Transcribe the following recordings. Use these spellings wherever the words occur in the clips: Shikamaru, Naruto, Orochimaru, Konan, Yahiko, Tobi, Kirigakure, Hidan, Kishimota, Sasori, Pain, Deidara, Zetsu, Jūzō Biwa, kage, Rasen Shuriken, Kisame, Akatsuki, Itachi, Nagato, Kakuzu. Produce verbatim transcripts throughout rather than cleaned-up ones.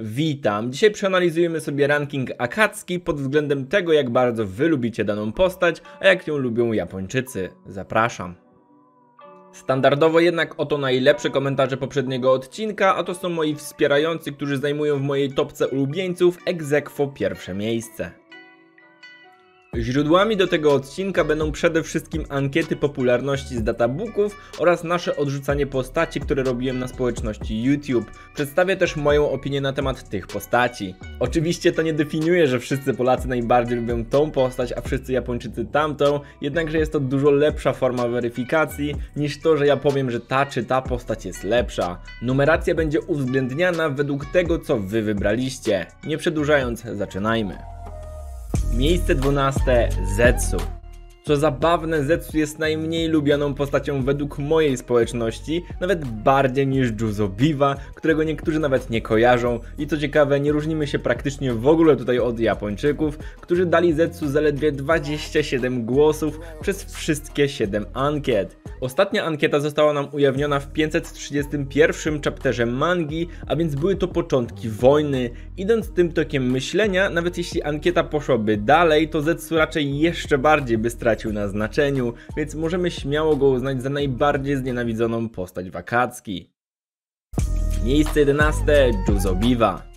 Witam. Dzisiaj przeanalizujemy sobie ranking Akatsuki pod względem tego, jak bardzo wy lubicie daną postać, a jak ją lubią Japończycy. Zapraszam. Standardowo jednak oto najlepsze komentarze poprzedniego odcinka, a to są moi wspierający, którzy zajmują w mojej topce ulubieńców ex aequo pierwsze miejsce. Źródłami do tego odcinka będą przede wszystkim ankiety popularności z databooków oraz nasze odrzucanie postaci, które robiłem na społeczności YouTube. Przedstawię też moją opinię na temat tych postaci. Oczywiście to nie definiuje, że wszyscy Polacy najbardziej lubią tą postać, a wszyscy Japończycy tamtą, jednakże jest to dużo lepsza forma weryfikacji niż to, że ja powiem, że ta czy ta postać jest lepsza. Numeracja będzie uwzględniana według tego, co wy wybraliście. Nie przedłużając, zaczynajmy. Miejsce dwunaste. Zetsu. Co zabawne, Zetsu jest najmniej lubianą postacią według mojej społeczności, nawet bardziej niż Jūzō Biwa, którego niektórzy nawet nie kojarzą. I co ciekawe, nie różnimy się praktycznie w ogóle tutaj od Japończyków, którzy dali Zetsu zaledwie dwadzieścia siedem głosów przez wszystkie siedem ankiet. Ostatnia ankieta została nam ujawniona w pięćset trzydziestym pierwszym chapterze mangi, a więc były to początki wojny. Idąc tym tokiem myślenia, nawet jeśli ankieta poszłaby dalej, to Zetsu raczej jeszcze bardziej by stracił na znaczeniu, więc możemy śmiało go uznać za najbardziej znienawidzoną postać w Akatsuki. Miejsce jedenaste. Jūzō Biwa.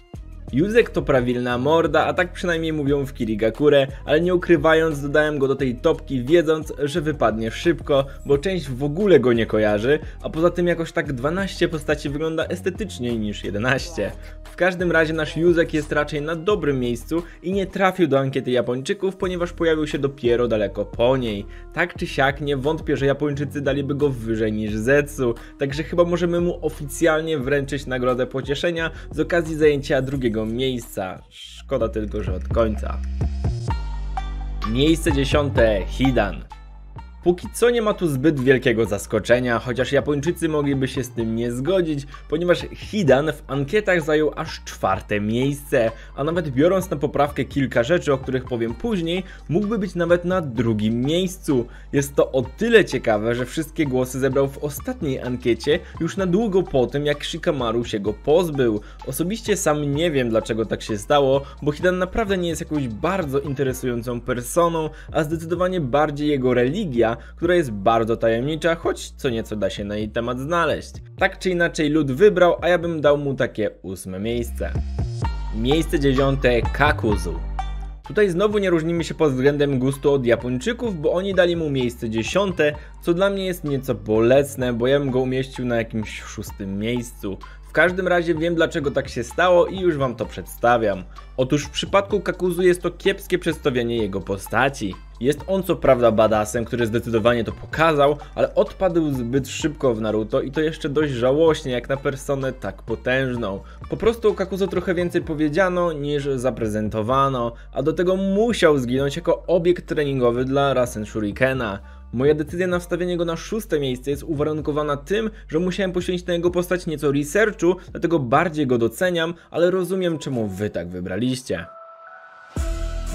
Józek to prawilna morda, a tak przynajmniej mówią w Kirigakure, ale nie ukrywając, dodałem go do tej topki, wiedząc, że wypadnie szybko, bo część w ogóle go nie kojarzy, a poza tym jakoś tak dwanaście postaci wygląda estetyczniej niż jedenaście. W każdym razie nasz Józek jest raczej na dobrym miejscu i nie trafił do ankiety Japończyków, ponieważ pojawił się dopiero daleko po niej. Tak czy siak nie wątpię, że Japończycy daliby go wyżej niż Zetsu, także chyba możemy mu oficjalnie wręczyć nagrodę pocieszenia z okazji zajęcia drugiego miejsca. Szkoda tylko, że od końca. Miejsce dziesiąte. Hidan. Póki co nie ma tu zbyt wielkiego zaskoczenia, chociaż Japończycy mogliby się z tym nie zgodzić, ponieważ Hidan w ankietach zajął aż czwarte miejsce, a nawet biorąc na poprawkę kilka rzeczy, o których powiem później, mógłby być nawet na drugim miejscu. Jest to o tyle ciekawe, że wszystkie głosy zebrał w ostatniej ankiecie już na długo po tym, jak Shikamaru się go pozbył. Osobiście sam nie wiem, dlaczego tak się stało, bo Hidan naprawdę nie jest jakąś bardzo interesującą personą, a zdecydowanie bardziej jego religia, która jest bardzo tajemnicza, choć co nieco da się na jej temat znaleźć. Tak czy inaczej lud wybrał, a ja bym dał mu takie ósme miejsce. Miejsce dziewiąte. Kakuzu. Tutaj znowu nie różnimy się pod względem gustu od Japończyków, bo oni dali mu miejsce dziesiąte, co dla mnie jest nieco bolesne, bo ja bym go umieścił na jakimś szóstym miejscu. W każdym razie wiem, dlaczego tak się stało i już wam to przedstawiam. Otóż w przypadku Kakuzu jest to kiepskie przedstawienie jego postaci. Jest on co prawda badassem, który zdecydowanie to pokazał, ale odpadł zbyt szybko w Naruto i to jeszcze dość żałośnie jak na personę tak potężną. Po prostu o Kakuzu trochę więcej powiedziano niż zaprezentowano, a do tego musiał zginąć jako obiekt treningowy dla Rasen Shurikena. Moja decyzja na wstawienie go na szóste miejsce jest uwarunkowana tym, że musiałem poświęcić na jego postać nieco researchu, dlatego bardziej go doceniam, ale rozumiem, czemu wy tak wybraliście.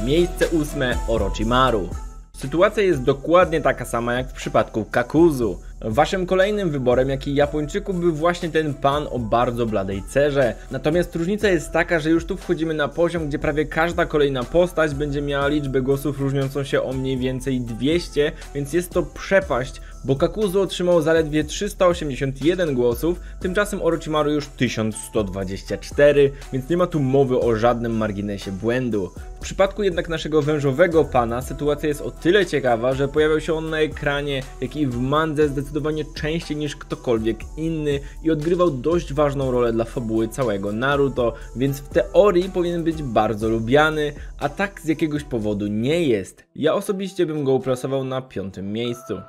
Miejsce ósme. Orochimaru. Sytuacja jest dokładnie taka sama jak w przypadku Kakuzu. Waszym kolejnym wyborem, jak i Japończyków, był właśnie ten pan o bardzo bladej cerze. Natomiast różnica jest taka, że już tu wchodzimy na poziom, gdzie prawie każda kolejna postać będzie miała liczbę głosów różniącą się o mniej więcej dwieście, więc jest to przepaść, bo Kakuzu otrzymał zaledwie trzysta osiemdziesiąt jeden głosów, tymczasem Orochimaru już tysiąc sto dwadzieścia cztery, więc nie ma tu mowy o żadnym marginesie błędu. W przypadku jednak naszego wężowego pana sytuacja jest o tyle ciekawa, że pojawiał się on na ekranie, jak i w mandze zdecydowanie częściej niż ktokolwiek inny i odgrywał dość ważną rolę dla fabuły całego Naruto, więc w teorii powinien być bardzo lubiany, a tak z jakiegoś powodu nie jest. Ja osobiście bym go uplasował na piątym miejscu.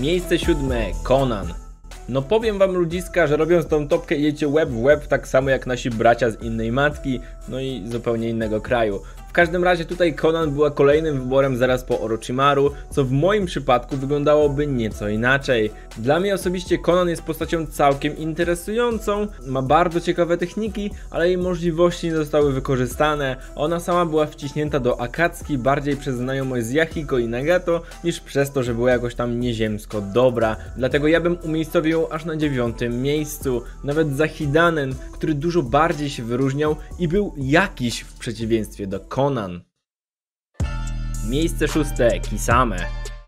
Miejsce siódme. Konan. No powiem wam, ludziska, że robiąc tą topkę idziecie łeb w łeb tak samo jak nasi bracia z innej matki, no i zupełnie innego kraju. W każdym razie tutaj Konan była kolejnym wyborem zaraz po Orochimaru, co w moim przypadku wyglądałoby nieco inaczej. Dla mnie osobiście Konan jest postacią całkiem interesującą, ma bardzo ciekawe techniki, ale jej możliwości nie zostały wykorzystane. Ona sama była wciśnięta do Akatsuki bardziej przez znajomość z Yahiko i Nagato, niż przez to, że była jakoś tam nieziemsko dobra. Dlatego ja bym umiejscowił ją aż na dziewiątym miejscu, nawet za Hidanem, który dużo bardziej się wyróżniał i był jakiś w przeciwieństwie do Konan. Konan. Miejsce szóste. Kisame.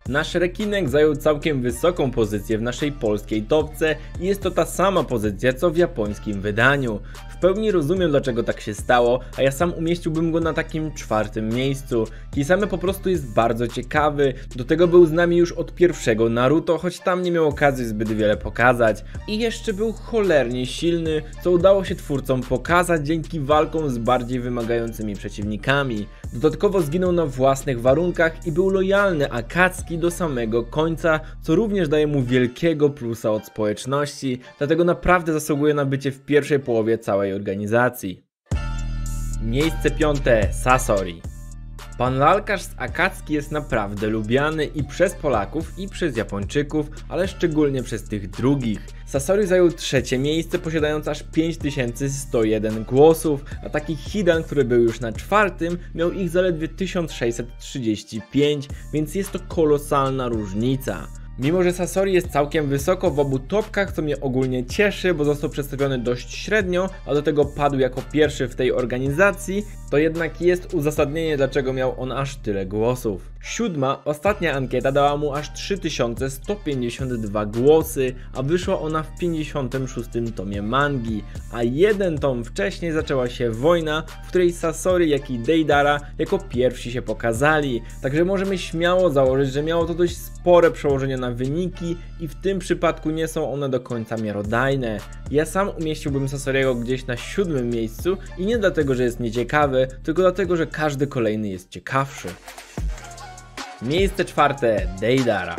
Nasz rekinek zajął całkiem wysoką pozycję w naszej polskiej topce i jest to ta sama pozycja co w japońskim wydaniu. W pełni rozumiem, dlaczego tak się stało, a ja sam umieściłbym go na takim czwartym miejscu. Kisame po prostu jest bardzo ciekawy, do tego był z nami już od pierwszego Naruto, choć tam nie miał okazji zbyt wiele pokazać. I jeszcze był cholernie silny, co udało się twórcom pokazać dzięki walkom z bardziej wymagającymi przeciwnikami. Dodatkowo zginął na własnych warunkach i był lojalny Akatsuki do samego końca, co również daje mu wielkiego plusa od społeczności, dlatego naprawdę zasługuje na bycie w pierwszej połowie całej organizacji. Miejsce piąte. Sasori. Pan lalkarz z Akatsuki jest naprawdę lubiany i przez Polaków, i przez Japończyków, ale szczególnie przez tych drugich. Sasori zajął trzecie miejsce, posiadając aż pięć tysięcy sto jeden głosów, a taki Hidan, który był już na czwartym, miał ich zaledwie tysiąc sześćset trzydzieści pięć, więc jest to kolosalna różnica. Mimo że Sasori jest całkiem wysoko w obu topkach, co mnie ogólnie cieszy, bo został przedstawiony dość średnio, a do tego padł jako pierwszy w tej organizacji, to jednak jest uzasadnienie, dlaczego miał on aż tyle głosów. Siódma, ostatnia ankieta dała mu aż trzy tysiące sto pięćdziesiąt dwa głosy, a wyszła ona w pięćdziesiątym szóstym tomie mangi, a jeden tom wcześniej zaczęła się wojna, w której Sasori, jak i Deidara jako pierwsi się pokazali, także możemy śmiało założyć, że miało to dość spore przełożenie na wyniki i w tym przypadku nie są one do końca miarodajne. Ja sam umieściłbym Sasoriego gdzieś na siódmym miejscu i nie dlatego, że jest nieciekawy, tylko dlatego, że każdy kolejny jest ciekawszy. Miejsce czwarte. Deidara.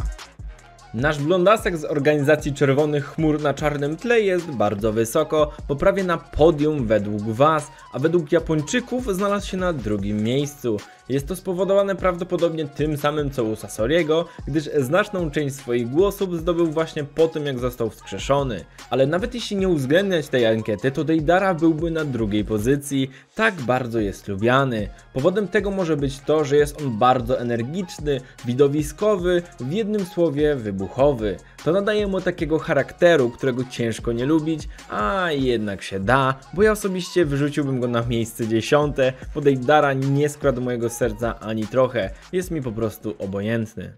Nasz blondasek z organizacji Czerwonych Chmur na czarnym tle jest bardzo wysoko, bo prawie na podium według was, a według Japończyków znalazł się na drugim miejscu. Jest to spowodowane prawdopodobnie tym samym co u Sasoriego, gdyż znaczną część swoich głosów zdobył właśnie po tym, jak został wskrzeszony. Ale nawet jeśli nie uwzględniać tej ankiety, to Deidara byłby na drugiej pozycji, tak bardzo jest lubiany. Powodem tego może być to, że jest on bardzo energiczny, widowiskowy, w jednym słowie wybuchowy. To nadaje mu takiego charakteru, którego ciężko nie lubić, a jednak się da, bo ja osobiście wyrzuciłbym go na miejsce dziesiąte, bo Deidara nie skradł mojego serca ani trochę, jest mi po prostu obojętny.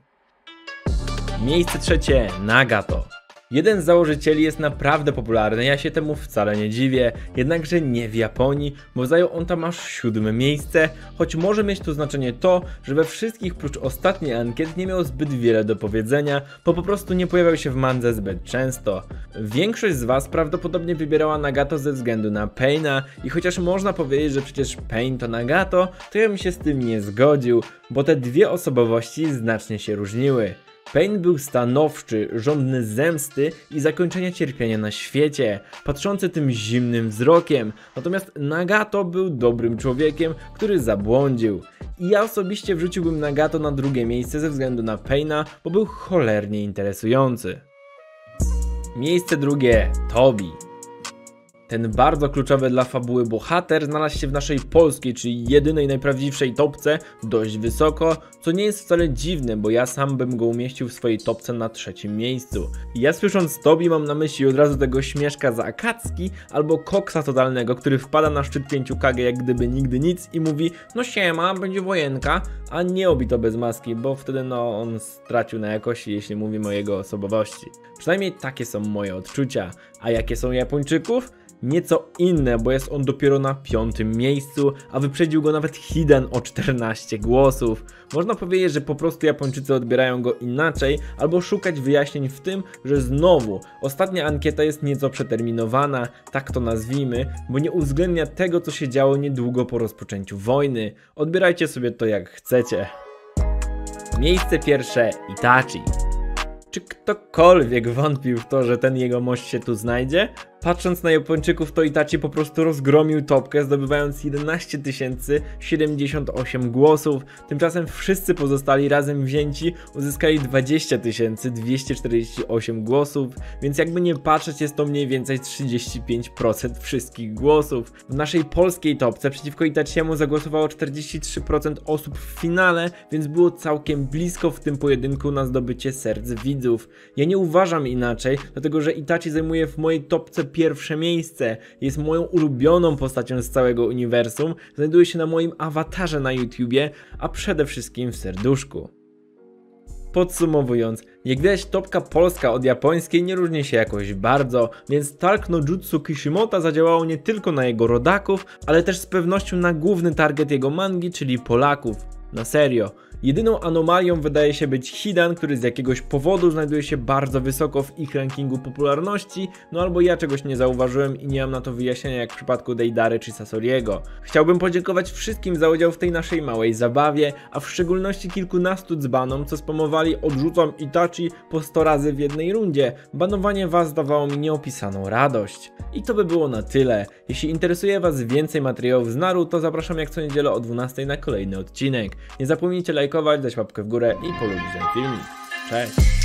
Miejsce trzecie. Nagato. Jeden z założycieli jest naprawdę popularny, ja się temu wcale nie dziwię, jednakże nie w Japonii, bo zajął on tam aż siódme miejsce, choć może mieć tu znaczenie to, że we wszystkich prócz ostatniej ankiet nie miał zbyt wiele do powiedzenia, bo po prostu nie pojawiał się w mandze zbyt często. Większość z was prawdopodobnie wybierała Nagato ze względu na Paina i chociaż można powiedzieć, że przecież Pain to Nagato, to ja bym się z tym nie zgodził, bo te dwie osobowości znacznie się różniły. Pain był stanowczy, żądny zemsty i zakończenia cierpienia na świecie, patrzący tym zimnym wzrokiem, natomiast Nagato był dobrym człowiekiem, który zabłądził. I ja osobiście wrzuciłbym Nagato na drugie miejsce ze względu na Paina, bo był cholernie interesujący. Miejsce drugie. Tobi. Ten bardzo kluczowy dla fabuły bohater znalazł się w naszej polskiej, czyli jedynej najprawdziwszej topce dość wysoko, co nie jest wcale dziwne, bo ja sam bym go umieścił w swojej topce na trzecim miejscu. Ja słysząc Tobi mam na myśli od razu tego śmieszka z Akatsuki albo koksa totalnego, który wpada na szczyt pięć kage jak gdyby nigdy nic i mówi no siema, będzie wojenka, a nie obi to bez maski, bo wtedy no on stracił na jakości, jeśli mówimy o jego osobowości. Przynajmniej takie są moje odczucia. A jakie są Japończyków? Nieco inne, bo jest on dopiero na piątym miejscu, a wyprzedził go nawet Hidan o czternaście głosów. Można powiedzieć, że po prostu Japończycy odbierają go inaczej, albo szukać wyjaśnień w tym, że znowu ostatnia ankieta jest nieco przeterminowana, tak to nazwijmy, bo nie uwzględnia tego, co się działo niedługo po rozpoczęciu wojny. Odbierajcie sobie to jak chcecie. Miejsce pierwsze. Itachi. Czy ktokolwiek wątpił w to, że ten jegomość się tu znajdzie? Patrząc na Japończyków, to Itachi po prostu rozgromił topkę, zdobywając jedenaście tysięcy siedemdziesiąt osiem głosów. Tymczasem wszyscy pozostali razem wzięci uzyskali dwadzieścia tysięcy dwieście czterdzieści osiem głosów, więc jakby nie patrzeć, jest to mniej więcej trzydzieści pięć procent wszystkich głosów. W naszej polskiej topce przeciwko Itachiemu zagłosowało czterdzieści trzy procent osób w finale, więc było całkiem blisko w tym pojedynku na zdobycie serc widzów. Ja nie uważam inaczej, dlatego że Itachi zajmuje w mojej topce pierwsze miejsce, jest moją ulubioną postacią z całego uniwersum, znajduje się na moim awatarze na YouTubie, a przede wszystkim w serduszku. Podsumowując, jak widać, topka polska od japońskiej nie różni się jakoś bardzo, więc targ no jutsu Kishimota zadziałało nie tylko na jego rodaków, ale też z pewnością na główny target jego mangi, czyli Polaków. Na serio. Jedyną anomalią wydaje się być Hidan, który z jakiegoś powodu znajduje się bardzo wysoko w ich rankingu popularności, no albo ja czegoś nie zauważyłem i nie mam na to wyjaśnienia jak w przypadku Deidary czy Sasoriego. Chciałbym podziękować wszystkim za udział w tej naszej małej zabawie, a w szczególności kilkunastu dzbanom, co spamowali odrzucam Itachi po sto razy w jednej rundzie. Banowanie was dawało mi nieopisaną radość. I to by było na tyle. Jeśli interesuje was więcej materiałów z Naruto, to zapraszam jak co niedzielę o dwunastej na kolejny odcinek. Nie zapomnijcie lajkować, dać łapkę w górę i polubić ten filmik. Cześć!